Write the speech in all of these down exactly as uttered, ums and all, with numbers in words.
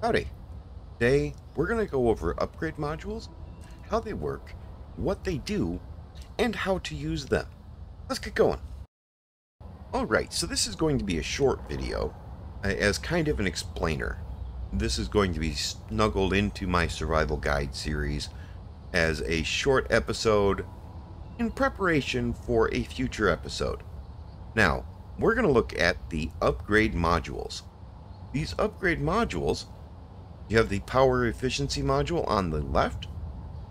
Howdy! Today, we're going to go over upgrade modules, how they work, what they do, and how to use them. Let's get going! Alright, so this is going to be a short video, uh, as kind of an explainer. This is going to be snuggled into my survival guide series as a short episode in preparation for a future episode. Now, we're going to look at the upgrade modules. These upgrade modules, you have the power efficiency module on the left,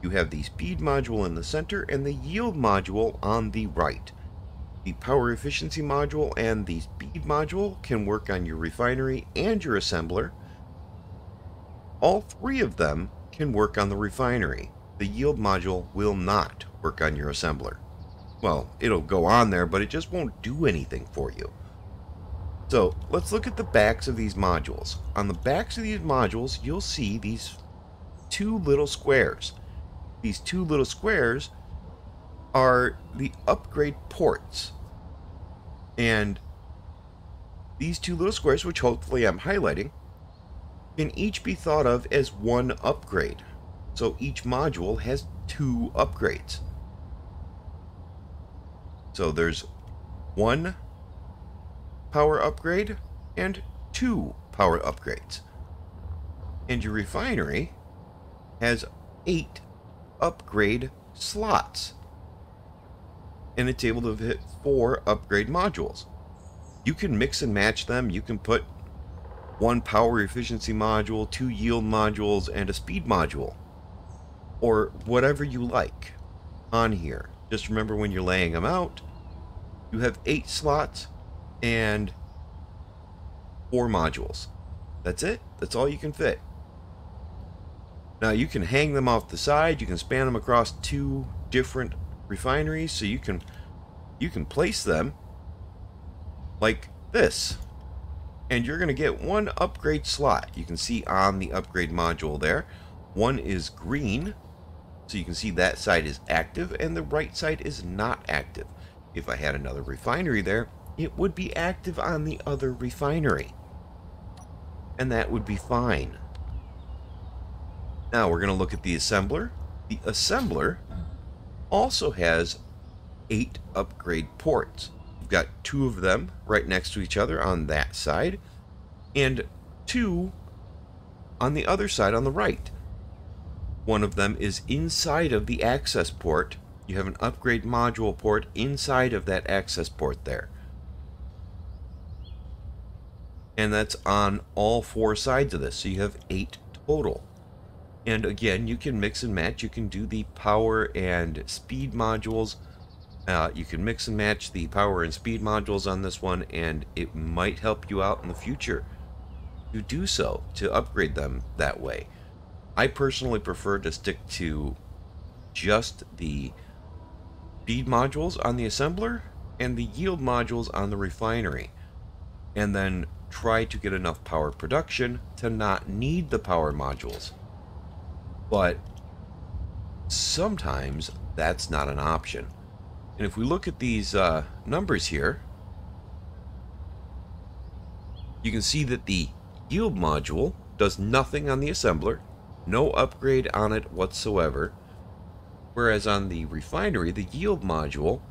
you have the speed module in the center, and the yield module on the right. The power efficiency module and the speed module can work on your refinery and your assembler. All three of them can work on the refinery. The yield module will not work on your assembler. Well, it'll go on there, but it just won't do anything for you. So let's look at the backs of these modules. On the backs of these modules, you'll see these two little squares. These two little squares are the upgrade ports. And these two little squares, which hopefully I'm highlighting, can each be thought of as one upgrade. So each module has two upgrades. So there's one power upgrade and two power upgrades, and your refinery has eight upgrade slots, and it's able to hit four upgrade modules. You can mix and match them. You can put one power efficiency module, two yield modules, and a speed module, or whatever you like on here. Just remember, when you're laying them out, you have eight slots and four modules. That's it. That's all you can fit. Now you can hang them off the side. You can span them across two different refineries, so you can you can place them like this, and you're going to get one upgrade slot. You can see on the upgrade module there, one is green, so you can see that side is active and the right side is not active. If I had another refinery there, it would be active on the other refinery, and that would be fine. Now we're going to look at the assembler. The assembler also has eight upgrade ports. You've got two of them right next to each other on that side, and two on the other side on the right. One of them is inside of the access port. You have an upgrade module port inside of that access port there. And that's on all four sides of this, so you have eight total. And again, you can mix and match. You can do the power and speed modules. Uh, you can mix and match the power and speed modules on this one, and it might help you out in the future to do so, to upgrade them that way. I personally prefer to stick to just the speed modules on the assembler and the yield modules on the refinery, and then try to get enough power production to not need the power modules. But sometimes that's not an option. And if we look at these uh, numbers here, you can see that the yield module does nothing on the assembler, no upgrade on it whatsoever, whereas on the refinery, the yield module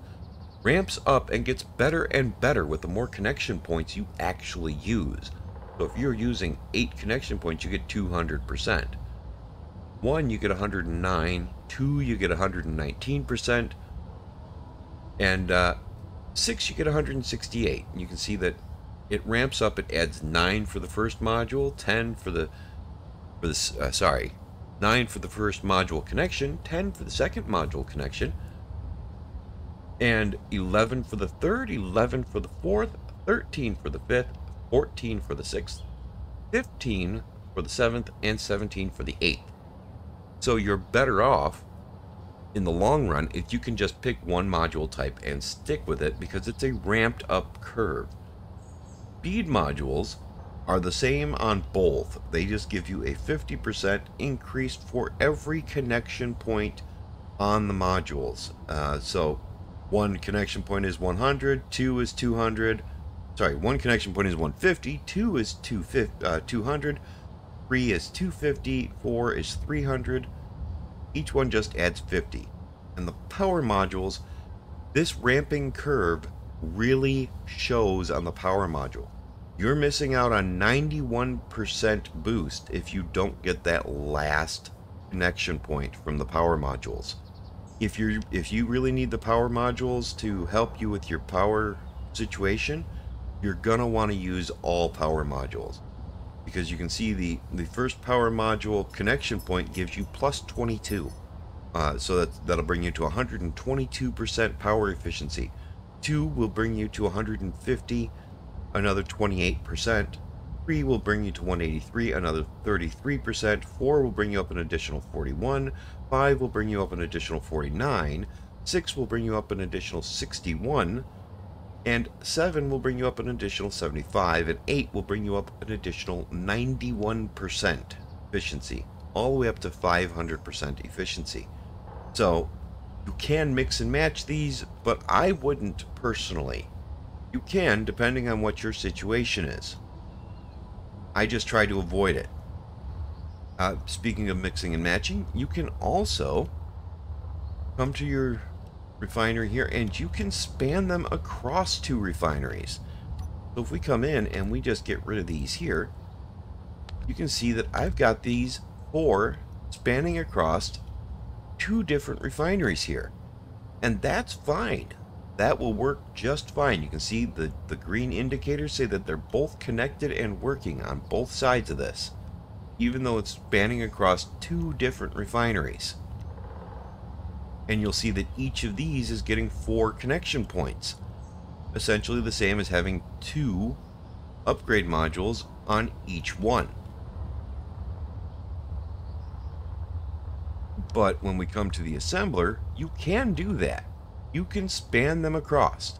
ramps up and gets better and better with the more connection points you actually use. So if you're using eight connection points, you get two hundred percent. One, you get one hundred nine. Two, you get one hundred nineteen percent. And uh, six, you get one hundred sixty-eight. And you can see that it ramps up. It adds nine for the first module, ten for the for the uh, sorry, nine for the first module connection, ten for the second module connection, and eleven for the third, eleven for the fourth, thirteen for the fifth, fourteen for the sixth, fifteen for the seventh, and seventeen for the eighth. So you're better off in the long run if you can just pick one module type and stick with it, because it's a ramped up curve. Speed modules are the same on both. They just give you a fifty percent increase for every connection point on the modules. Uh, so one connection point is one hundred, two is two hundred, sorry, one connection point is one hundred fifty, two is two hundred fifty, uh, two hundred, three is two hundred fifty, four is three hundred. Each one just adds fifty. And the power modules, this ramping curve really shows on the power module. You're missing out on ninety-one percent boost if you don't get that last connection point from the power modules. If you're if you really need the power modules to help you with your power situation, you're gonna want to use all power modules, because you can see the the first power module connection point gives you plus twenty-two, uh, so that that'll bring you to one hundred twenty-two percent power efficiency. Two will bring you to one hundred fifty. Another twenty-eight percent, three will bring you to one hundred eighty-three, another thirty-three percent, four will bring you up an additional forty-one, five will bring you up an additional forty-nine, six will bring you up an additional sixty-one, and seven will bring you up an additional seventy-five, and eight will bring you up an additional ninety-one percent efficiency, all the way up to five hundred percent efficiency. So you can mix and match these, but I wouldn't personally. You can, depending on what your situation is. I just try to avoid it. Uh, speaking of mixing and matching, you can also come to your refinery here, and you can span them across two refineries. So if we come in and we just get rid of these here, you can see that I've got these four spanning across two different refineries here, and that's fine. That will work just fine. You can see the, the green indicators say that they're both connected and working on both sides of this, even though it's spanning across two different refineries. And you'll see that each of these is getting four connection points, essentially the same as having two upgrade modules on each one. But when we come to the assembler, you can do that. You can span them across.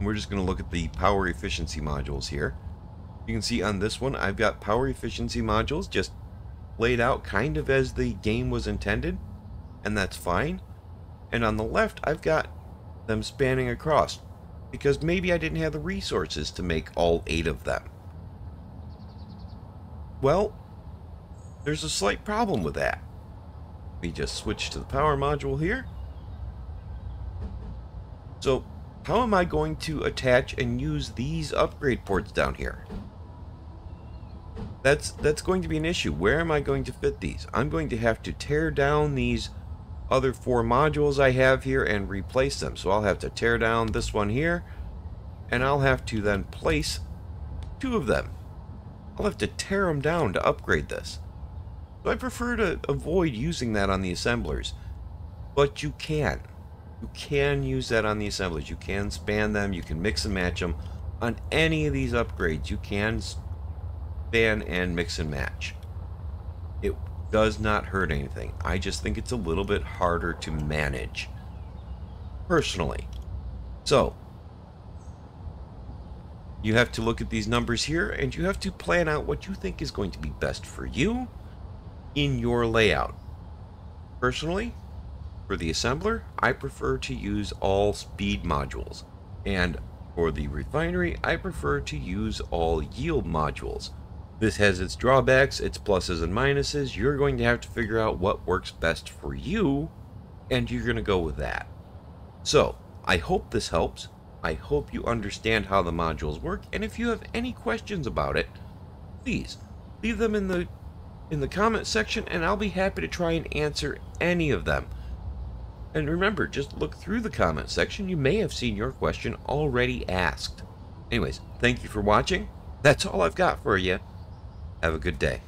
We're just going to look at the power efficiency modules here. You can see on this one I've got power efficiency modules just laid out kind of as the game was intended, and that's fine. And on the left I've got them spanning across because maybe I didn't have the resources to make all eight of them. Well, there's a slight problem with that. We just switch to the power module here. So how am I going to attach and use these upgrade ports down here? That's that's going to be an issue. Where am I going to fit these? I'm going to have to tear down these other four modules I have here and replace them. So I'll have to tear down this one here, and I'll have to then place two of them. I'll have to tear them down to upgrade this. So I prefer to avoid using that on the assemblers, but you can. You can use that on the assemblers. You can span them. You can mix and match them. On any of these upgrades, you can span and mix and match. It does not hurt anything. I just think it's a little bit harder to manage, personally. So, you have to look at these numbers here, and you have to plan out what you think is going to be best for you in your layout. Personally, for the assembler, I prefer to use all speed modules, and for the refinery, I prefer to use all yield modules. This has its drawbacks, its pluses and minuses. You're going to have to figure out what works best for you, and you're going to go with that. So, I hope this helps. I hope you understand how the modules work, and if you have any questions about it, please leave them in the in the comment section, and I'll be happy to try and answer any of them. And remember, just look through the comment section. You may have seen your question already asked. Anyways, thank you for watching. That's all I've got for you. Have a good day.